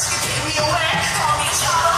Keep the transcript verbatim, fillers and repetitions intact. Just keep me away from each other.